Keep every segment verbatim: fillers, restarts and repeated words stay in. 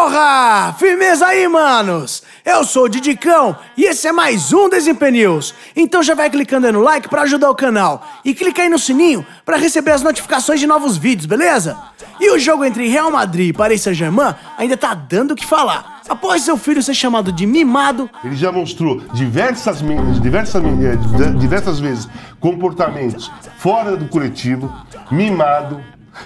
Porra! Firmeza aí, manos! Eu sou o Didicão e esse é mais um Desimpedidos. Então já vai clicando aí no like pra ajudar o canal e clica aí no sininho pra receber as notificações de novos vídeos, beleza? E o jogo entre Real Madrid e Paris Saint-Germain ainda tá dando o que falar. Após seu filho ser chamado de mimado... Ele já mostrou diversas, diversas, diversas vezes comportamentos fora do coletivo, mimado...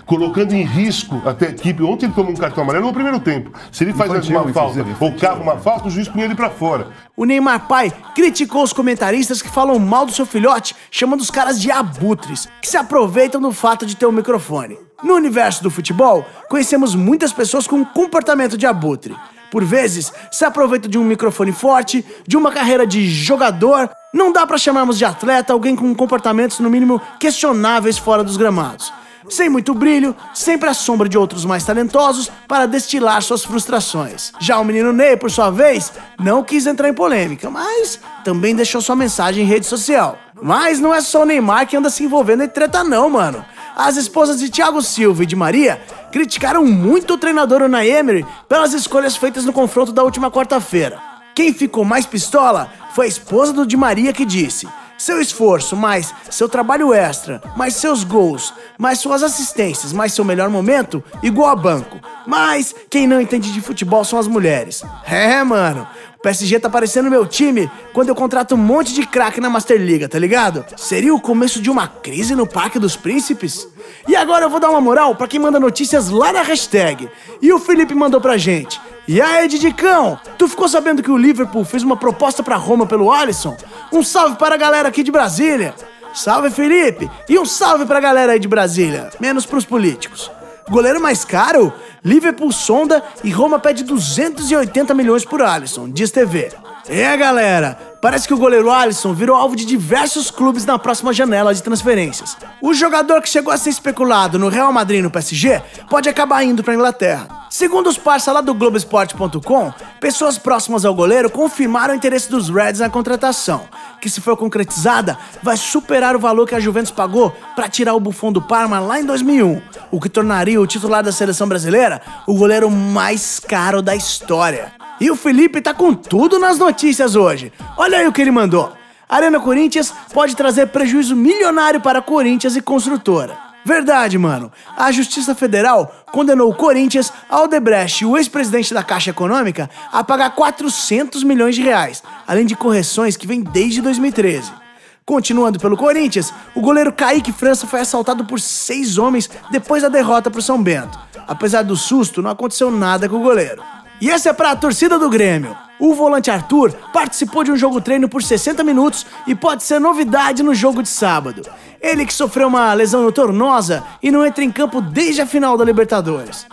colocando em risco até a equipe. Ontem ele tomou um cartão amarelo no primeiro tempo. Se ele faz uma falta ou cava uma falta, o juiz punha ele pra fora. O Neymar pai criticou os comentaristas que falam mal do seu filhote, chamando os caras de abutres, que se aproveitam do fato de ter um microfone. No universo do futebol, conhecemos muitas pessoas com um comportamento de abutre. Por vezes, se aproveita de um microfone forte, de uma carreira de jogador. Não dá pra chamarmos de atleta alguém com comportamentos no mínimo questionáveis fora dos gramados. Sem muito brilho, sempre à sombra de outros mais talentosos para destilar suas frustrações. Já o menino Ney, por sua vez, não quis entrar em polêmica, mas também deixou sua mensagem em rede social. Mas não é só o Neymar que anda se envolvendo em treta não, mano. As esposas de Thiago Silva e Di Maria criticaram muito o treinador Unai Emery pelas escolhas feitas no confronto da última quarta-feira. Quem ficou mais pistola foi a esposa do Di Maria, que disse... Seu esforço, mais seu trabalho extra, mais seus gols, mais suas assistências, mais seu melhor momento, igual a banco. Mas quem não entende de futebol são as mulheres. É, mano, o P S G tá parecendo meu time quando eu contrato um monte de craque na Master League, tá ligado? Seria o começo de uma crise no Parque dos Príncipes? E agora eu vou dar uma moral pra quem manda notícias lá na hashtag. E o Felipe mandou pra gente. E aí, Didicão, tu ficou sabendo que o Liverpool fez uma proposta pra Roma pelo Alisson? Um salve para a galera aqui de Brasília. Salve, Felipe. E um salve pra galera aí de Brasília. Menos pros políticos. Goleiro mais caro? Liverpool sonda e Roma pede duzentos e oitenta milhões por Alisson, diz T V. É, galera, parece que o goleiro Alisson virou alvo de diversos clubes na próxima janela de transferências. O jogador que chegou a ser especulado no Real Madrid e no P S G pode acabar indo para a Inglaterra. Segundo os parceiros lá do Globoesporte ponto com, pessoas próximas ao goleiro confirmaram o interesse dos Reds na contratação, que se for concretizada, vai superar o valor que a Juventus pagou para tirar o Buffon do Parma lá em dois mil e um, o que tornaria o titular da seleção brasileira o goleiro mais caro da história. E o Felipe tá com tudo nas notícias hoje. Olha aí o que ele mandou. Arena Corinthians pode trazer prejuízo milionário para Corinthians e construtora. Verdade, mano. A Justiça Federal condenou o Corinthians, Aldebrecht e o ex-presidente da Caixa Econômica a pagar quatrocentos milhões de reais, além de correções que vêm desde dois mil e treze. Continuando pelo Corinthians, o goleiro Kaique França foi assaltado por seis homens depois da derrota para o São Bento. Apesar do susto, não aconteceu nada com o goleiro. E essa é para a torcida do Grêmio. O volante Arthur participou de um jogo-treino por sessenta minutos e pode ser novidade no jogo de sábado. Ele que sofreu uma lesão no tornoza e não entra em campo desde a final da Libertadores.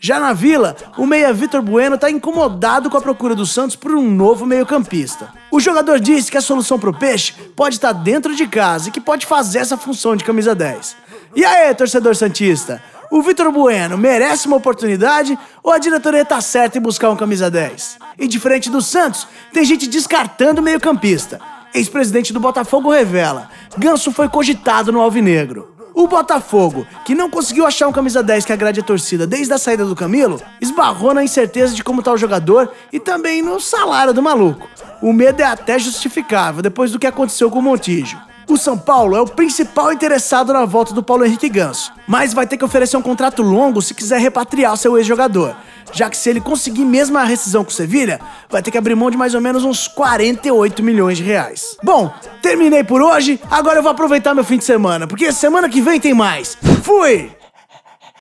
Já na Vila, o meia Vitor Bueno está incomodado com a procura do Santos por um novo meio-campista. O jogador disse que a solução para o Peixe pode estar dentro de casa e que pode fazer essa função de camisa dez. E aí, torcedor santista? O Vitor Bueno merece uma oportunidade ou a diretoria tá certa em buscar um camisa dez? E diferente do Santos, tem gente descartando o meio-campista. Ex-presidente do Botafogo revela, Ganso foi cogitado no Alvinegro. O Botafogo, que não conseguiu achar um camisa dez que agrade a torcida desde a saída do Camilo, esbarrou na incerteza de como tá o jogador e também no salário do maluco. O medo é até justificável depois do que aconteceu com o Montijo. O São Paulo é o principal interessado na volta do Paulo Henrique Ganso, mas vai ter que oferecer um contrato longo se quiser repatriar seu ex-jogador, já que se ele conseguir mesmo a rescisão com o Sevilha, vai ter que abrir mão de mais ou menos uns quarenta e oito milhões de reais. Bom, terminei por hoje, agora eu vou aproveitar meu fim de semana, porque semana que vem tem mais. Fui!